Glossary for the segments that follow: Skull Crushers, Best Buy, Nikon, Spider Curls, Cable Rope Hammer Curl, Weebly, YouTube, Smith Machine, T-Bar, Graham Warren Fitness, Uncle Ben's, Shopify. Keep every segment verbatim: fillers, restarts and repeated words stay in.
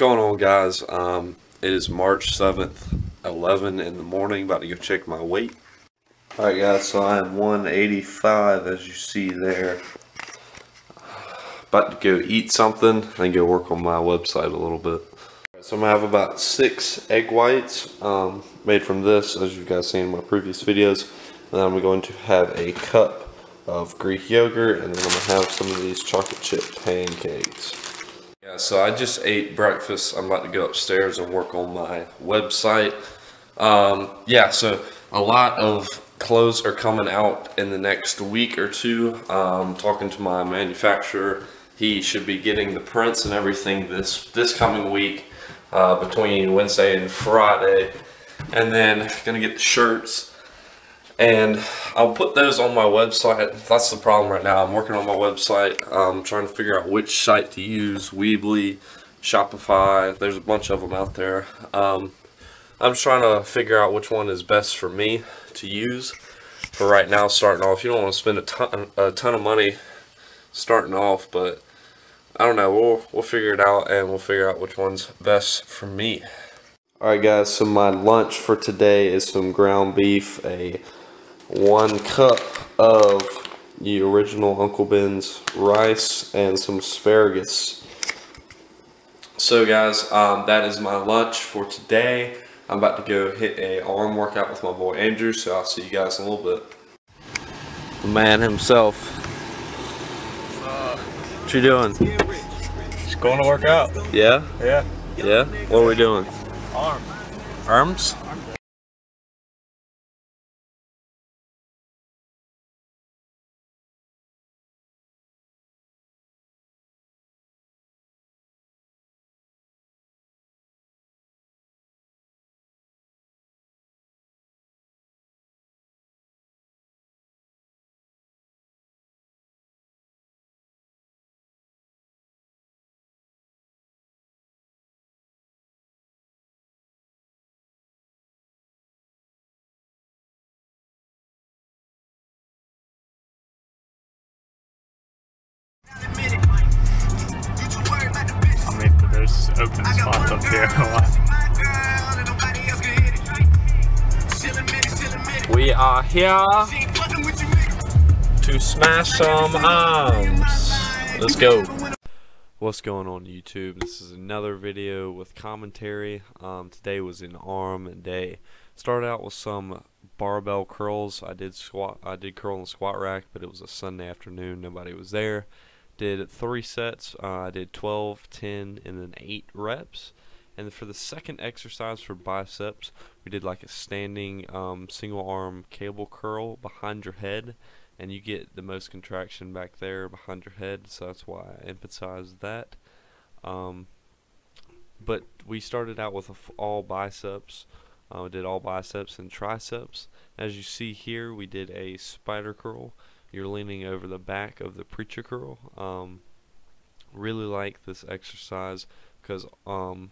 going on, guys? Um, it is March seventh, eleven in the morning. About to go check my weight. All right, guys. So I am one eighty-five, as you see there. About to go eat something and go work on my website a little bit. So I'm gonna have about six egg whites um, made from this, as you guys seen in my previous videos. And then I'm going to have a cup of Greek yogurt, and then I'm gonna have some of these chocolate chip pancakes. Yeah, so I just ate breakfast. I'm about to go upstairs and work on my website. Um, yeah, so a lot of clothes are coming out in the next week or two. Um, talking to my manufacturer, he should be getting the prints and everything this this coming week. Uh, between Wednesday and Friday, and then gonna get the shirts, and I'll put those on my website. That's the problem right now. I'm working on my website. I'm trying to figure out which site to use: Weebly, Shopify. There's a bunch of them out there. Um, I'm just trying to figure out which one is best for me to use. For right now, starting off, you don't want to spend a ton a ton of money starting off, but I don't know, we'll, we'll figure it out, and we'll figure out which one's best for me. Alright guys, so my lunch for today is some ground beef, a one cup of the original Uncle Ben's rice, and some asparagus. So guys, um, that is my lunch for today. I'm about to go hit a arm workout with my boy Andrew, so I'll see you guys in a little bit. The man himself. What you doing? Just going to work out. Yeah? Yeah. Yeah? What are we doing? Arms. Arms? Open spots up here a lot. We are here to smash some arms. Let's go. What's going on, YouTube? This is another video with commentary. Um, today was an arm day. Started out with some barbell curls. I did squat. I did curl on the squat rack, but it was a Sunday afternoon. Nobody was there. Did three sets. uh, I did twelve, ten, and then eight reps. And for the second exercise for biceps, we did like a standing um, single arm cable curl behind your head, and you get the most contraction back there behind your head, so that's why I emphasized that. Um, but we started out with a f all biceps. Uh, we did all biceps and triceps. As you see here, we did a spider curl. You're leaning over the back of the preacher curl. Um, really like this exercise because um,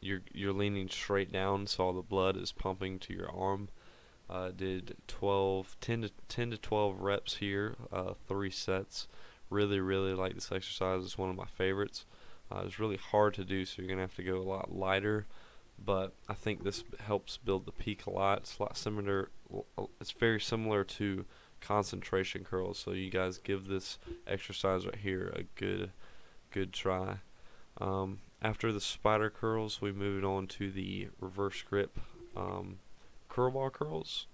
you're you're leaning straight down, so all the blood is pumping to your arm. Uh, did twelve, ten to ten to twelve reps here, uh, three sets. Really, really like this exercise. It's one of my favorites. Uh, it's really hard to do, so you're gonna have to go a lot lighter. But I think this helps build the peak a lot. It's a lot similar. It's very similar to concentration curls, so you guys give this exercise right here a good good try. Um, after the spider curls, we moved on to the reverse grip um, curl ball curls,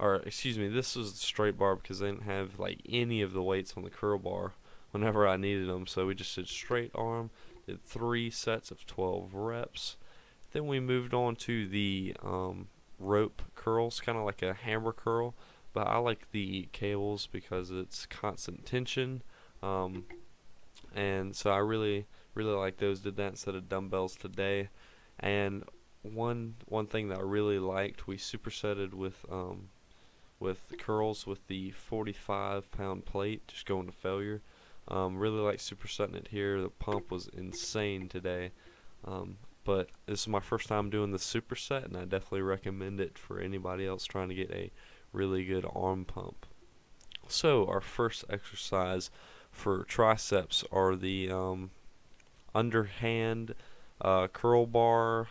or excuse me, this was the straight bar because they didn't have like any of the weights on the curl bar whenever I needed them, so we just did straight arm. Did three sets of twelve reps. Then we moved on to the um, rope curls, kind of like a hammer curl. But I like the cables because it's constant tension, um, and so I really, really like those. Did that instead of dumbbells today. And one one thing that I really liked, we supersetted with um, with curls with the forty-five pound plate, just going to failure. Um, really like supersetting it here. The pump was insane today, um, but this is my first time doing the superset, and I definitely recommend it for anybody else trying to get a really good arm pump. So our first exercise for triceps are the um, underhand uh, curl bar,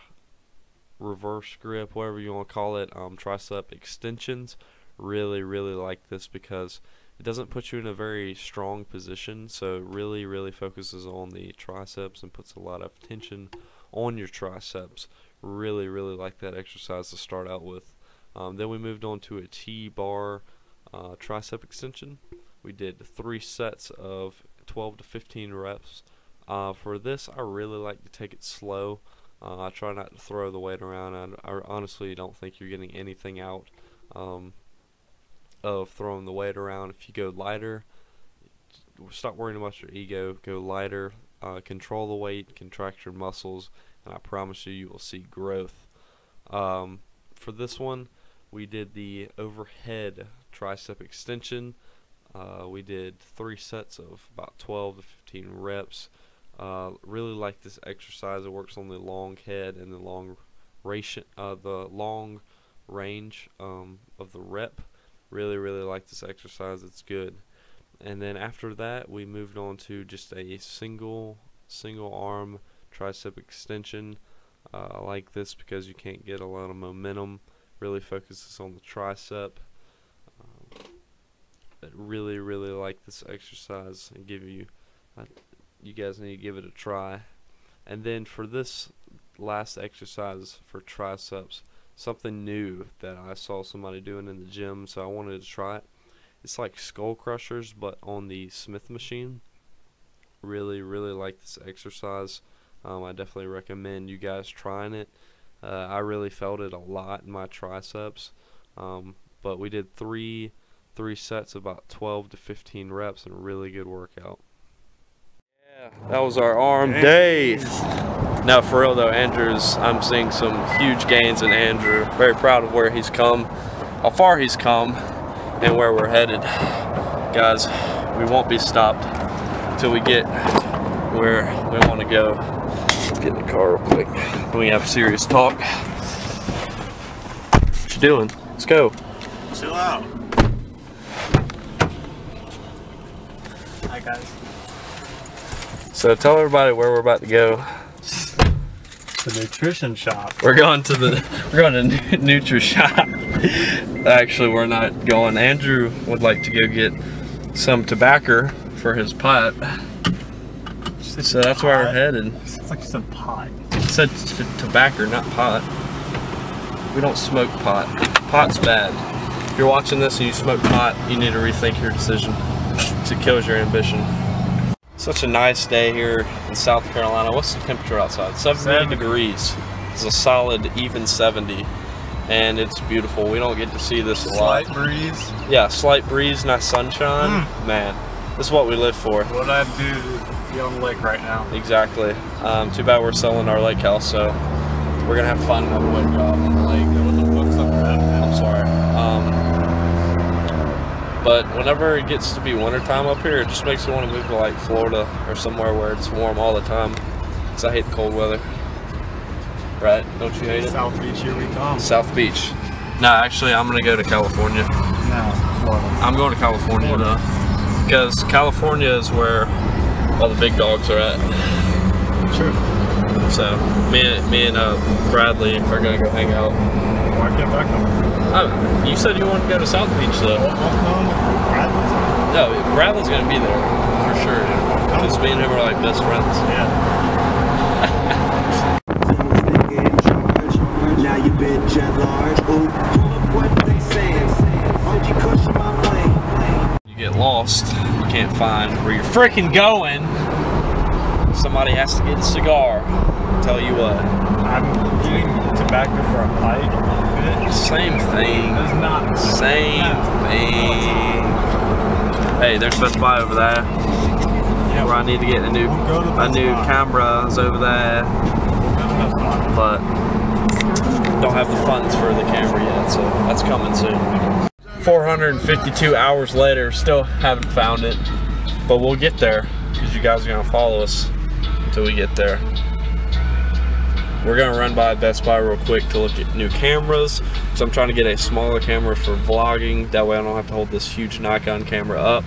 reverse grip, whatever you want to call it, um, tricep extensions. Really, really like this because it doesn't put you in a very strong position, so it really, really focuses on the triceps and puts a lot of tension on your triceps. Really, really like that exercise to start out with. Um, then we moved on to a T-bar uh, tricep extension. We did three sets of twelve to fifteen reps. Uh, for this, I really like to take it slow. Uh, I try not to throw the weight around. I, I honestly don't think you're getting anything out um, of throwing the weight around. If you go lighter, stop worrying about your ego. Go lighter. Uh, control the weight. Contract your muscles. And I promise you, you will see growth. Um, for this one, we did the overhead tricep extension. Uh, we did three sets of about twelve to fifteen reps. Uh, really like this exercise. It works on the long head and the long ration, uh, the long range um, of the rep. Really, really like this exercise. It's good. And then after that, we moved on to just a single, single arm tricep extension. Uh, I like this because you can't get a lot of momentum. Really focuses on the tricep. Um, but really, really like this exercise and give you. Uh, You guys need to give it a try. And then for this last exercise for triceps, something new that I saw somebody doing in the gym, so I wanted to try it. It's like skull crushers, but on the Smith machine. Really, really like this exercise. Um, I definitely recommend you guys trying it. Uh, I really felt it a lot in my triceps. Um, but we did three, three sets, about twelve to fifteen reps, and a really good workout. That was our arm day. Now for real though, Andrew's, I'm seeing some huge gains in Andrew. Very proud of where he's come, how far he's come, and where we're headed. Guys, we won't be stopped until we get where we want to go. Let's get in the car real quick. We have a serious talk. What you doing? Let's go. Chill out. Hi guys. So tell everybody where we're about to go. The nutrition shop. We're going to the we're going to Nutri shop. Actually, we're not going. Andrew would like to go get some tobacco for his pot. So that's where we're headed. It's like some pot. It said tobacco, not pot. We don't smoke pot. Pot's bad. If you're watching this and you smoke pot, you need to rethink your decision. It kills your ambition. Such a nice day here in South Carolina. What's the temperature outside? seventy, seventy degrees. It's a solid even seventy, and it's beautiful. We don't get to see this a lot. Slight breeze. Yeah, slight breeze, nice sunshine. Mm. Man, this is what we live for. What I do to be on the lake right now. Exactly. Um, too bad we're selling our lake house, so we're gonna have to find another wood job on the lake. What the fuck's up with that? I'm sorry. Um, But whenever it gets to be wintertime up here, it just makes me want to move to like Florida or somewhere where it's warm all the time. Because I hate the cold weather. Right? Don't you hate it? South Beach, here we come. South Beach. No, actually, I'm going to go to California. No, Florida. I'm going to California, though. Because California is where all the big dogs are at. Sure. So, me and, me and uh, Bradley are going to go hang out. Why can't I come? Uh, you said you wanted to go to South Beach, though. I'll come. Bradley's? No, Bradley's going to be there, for sure. Because me and him are like best friends. Yeah. Now you bitch at large. Pull up what they saying. You get lost. You can't find where you're freaking going. Somebody has to get a cigar. I'll tell you what. I'm getting tobacco for a pipe. Same thing. It's not the same thing. Hey, there's Best Buy over there. Yeah, where I need to get a new a new camera is over there. But don't have the funds for the camera yet, so that's coming soon. four hundred fifty-two hours later, still haven't found it. But we'll get there because you guys are gonna follow us until we get there. We're gonna run by Best Buy real quick to look at new cameras. So I'm trying to get a smaller camera for vlogging. That way I don't have to hold this huge Nikon camera up.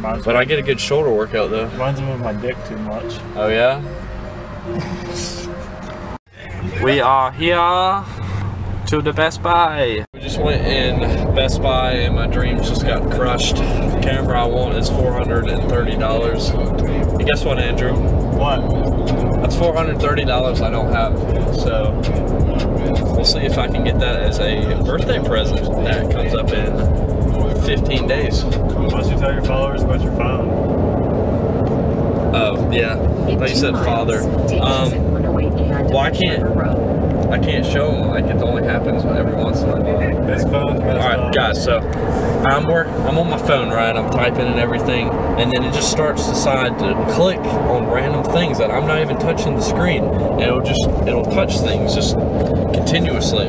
Mine's but I get a good shoulder workout though. Reminds me of my dick too much. Oh yeah? We are here to the Best Buy. We just went in Best Buy and my dreams just got crushed. The camera I want is four hundred thirty dollars. And guess what, Andrew? What? That's four hundred thirty dollars I don't have. So we'll see if I can get that as a birthday present. That comes up in fifteen days. Why don't you tell your followers about your phone? Oh, yeah, like you said, father. Um, well, I can't, I can't show them, like it only happens every once in a while. Alright, guys, so I'm work, I'm on my phone, right, I'm typing and everything, and then it just starts to decide to click on random things that I'm not even touching the screen, and it'll just, it'll touch things just continuously.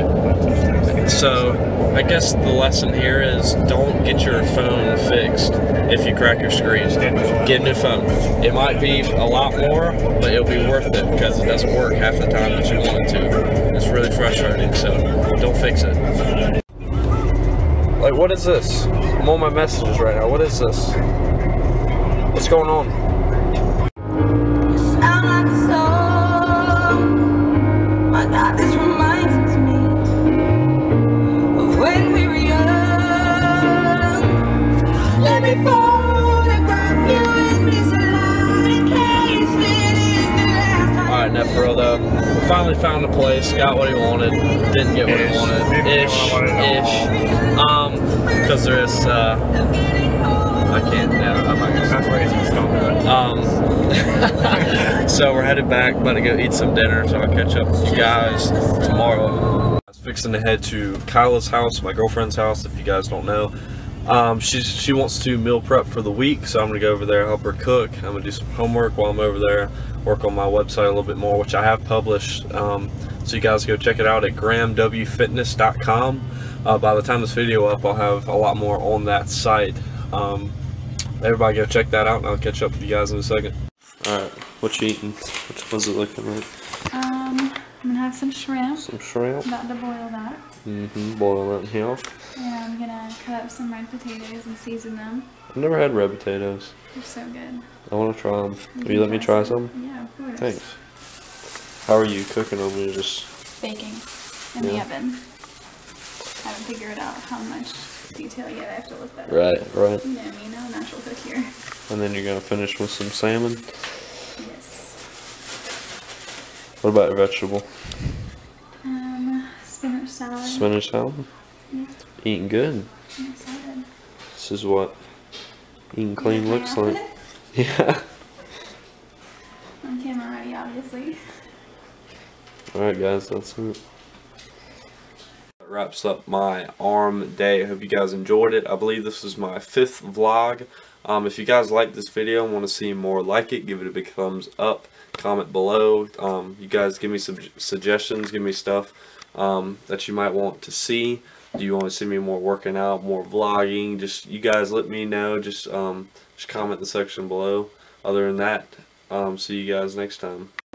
So I guess the lesson here is don't get your phone fixed if you crack your screen. Get a new phone. It might be a lot more, but it'll be worth it because it doesn't work half the time that you want it to. It's really frustrating, so don't fix it. Like, what is this? I'm on my messages right now. What is this? What's going on? Finally found a place, got what he wanted, didn't get what he wanted, ish, ish, um, because there is, uh, I can't, no, I'm not gonna say um, so we're headed back, about to go eat some dinner, so I'll catch up with you guys tomorrow. I was fixing to head to Kyla's house, my girlfriend's house, if you guys don't know. Um, she, she wants to meal prep for the week, so I'm gonna go over there, help her cook. I'm gonna do some homework while I'm over there, work on my website a little bit more, which I have published, um, so you guys go check it out at graham w fitness dot com. Uh, by the time this video up, I'll have a lot more on that site. Um, everybody go check that out, and I'll catch up with you guys in a second. Alright, what you eating? What was it looking like? Um, I'm gonna have some shrimp. Some shrimp. I'm about to boil that. Mm-hmm, boil it in here. Yeah, I'm gonna cut up some red potatoes and season them. I've never had red potatoes. They're so good. I want to try them. You Will you let me try some? some? Yeah, of course. Thanks. How are you cooking them? You're just... baking in yeah. the oven. I haven't figured out how much detail yet. I have to look that right, up. Right, right. You know me, no natural cook here. And then you're going to finish with some salmon? Yes. What about a vegetable? Um, spinach salad. Spinach salad? Yeah. Eating good. I'm excited. This is what eating clean looks like. Yeah. I'm camera ready, obviously. Alright guys, that's it. That wraps up my arm day. I hope you guys enjoyed it. I believe this is my fifth vlog. Um, if you guys like this video and want to see more like it, give it a big thumbs up. Comment below. Um, you guys give me some suggestions. Give me stuff um, that you might want to see. Do you want to see me more working out, more vlogging? Just you guys let me know. Just um, just comment in the section below. Other than that, um, see you guys next time.